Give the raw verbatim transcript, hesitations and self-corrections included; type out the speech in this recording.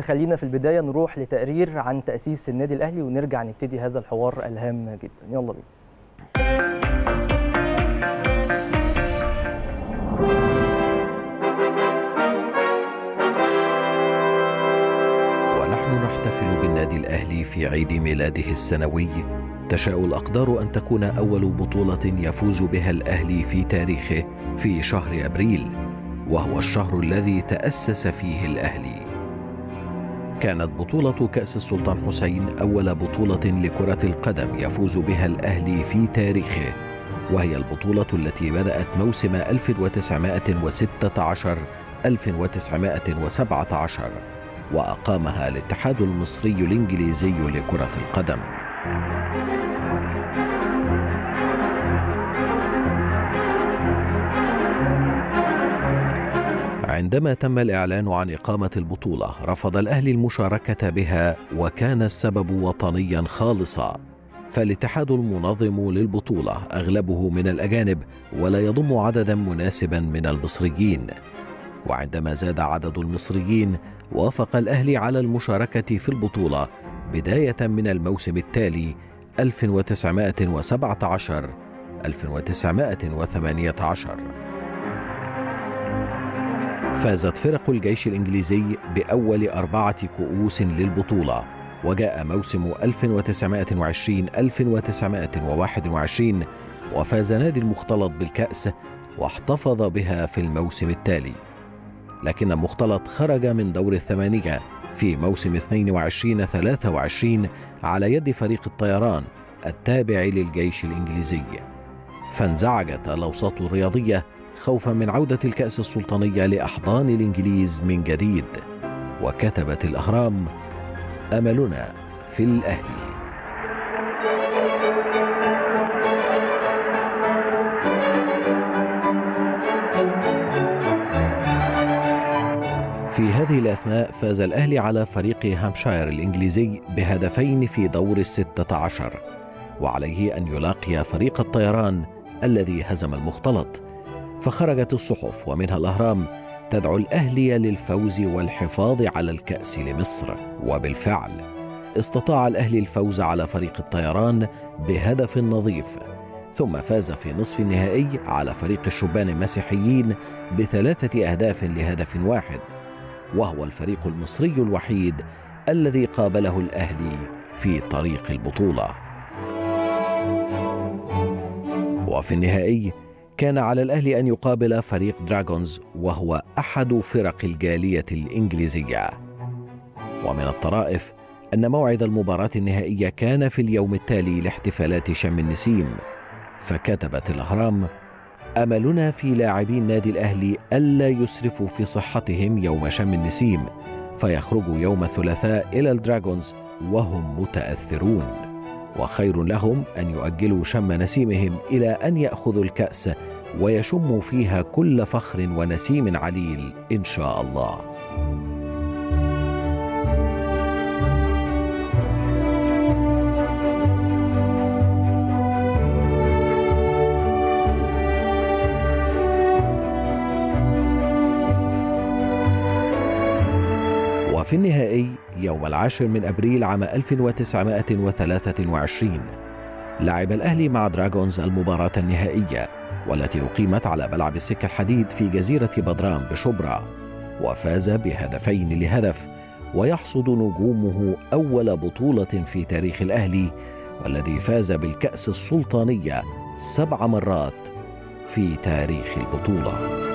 بس خلينا في البداية نروح لتقرير عن تأسيس النادي الأهلي ونرجع نبتدي هذا الحوار الهام جدا. يلا بينا. نحتفل بالنادي الأهلي في عيد ميلاده السنوي. تشاء الأقدار أن تكون أول بطولة يفوز بها الأهلي في تاريخه في شهر أبريل، وهو الشهر الذي تأسس فيه الأهلي. كانت بطولة كأس السلطان حسين أول بطولة لكرة القدم يفوز بها الأهلي في تاريخه، وهي البطولة التي بدأت موسم ألف وتسعمائة وستة عشر ألف وتسعمائة وسبعة عشر وأقامها الاتحاد المصري الإنجليزي لكرة القدم. عندما تم الإعلان عن إقامة البطولة رفض الأهلي المشاركة بها، وكان السبب وطنيا خالصا، فالاتحاد المنظم للبطولة أغلبه من الأجانب ولا يضم عددا مناسبا من المصريين، وعندما زاد عدد المصريين وافق الأهلي على المشاركة في البطولة بداية من الموسم التالي ألف وتسعمائة وسبعة عشر ألف وتسعمائة وثمانية عشر. فازت فرق الجيش الإنجليزي بأول أربعة كؤوس للبطولة، وجاء موسم ألف وتسعمائة وعشرين ألف وتسعمائة وواحد وعشرين وفاز نادي المختلط بالكأس واحتفظ بها في الموسم التالي. لكن المختلط خرج من دور الثمانية في موسم اثنين وعشرين ثلاثة وعشرين على يد فريق الطيران التابع للجيش الإنجليزي، فانزعجت الأوساط الرياضية خوفا من عودة الكأس السلطانية لأحضان الإنجليز من جديد، وكتبت الأهرام: أملنا في الأهلي. في هذه الأثناء فاز الأهلي على فريق هامشاير الإنجليزي بهدفين في دور الستة عشر، وعليه أن يلاقي فريق الطيران الذي هزم المختلط. فخرجت الصحف ومنها الأهرام تدعو الأهلي للفوز والحفاظ على الكأس لمصر، وبالفعل استطاع الأهلي الفوز على فريق الطيران بهدف نظيف، ثم فاز في نصف النهائي على فريق الشبان المسيحيين بثلاثة أهداف لهدف واحد، وهو الفريق المصري الوحيد الذي قابله الأهلي في طريق البطولة. وفي النهائي كان على الأهلي أن يقابل فريق دراجونز، وهو أحد فرق الجالية الإنجليزية. ومن الطرائف أن موعد المباراة النهائية كان في اليوم التالي لاحتفالات شم النسيم، فكتبت الأهرام: أملنا في لاعبي النادي الأهلي ألا يسرفوا في صحتهم يوم شم النسيم، فيخرجوا يوم الثلاثاء إلى الدراجونز وهم متأثرون، وخير لهم أن يؤجلوا شم نسيمهم إلى أن يأخذوا الكأس ويشموا فيها كل فخر ونسيم عليل إن شاء الله. في النهائي يوم العاشر من أبريل عام ألف وتسعمائة وثلاثة وعشرين لعب الأهلي مع دراجونز المباراة النهائية، والتي أقيمت على ملعب السكة الحديد في جزيرة بدران بشبرا، وفاز بهدفين لهدف، ويحصد نجومه أول بطولة في تاريخ الأهلي، والذي فاز بالكأس السلطانية سبع مرات في تاريخ البطولة.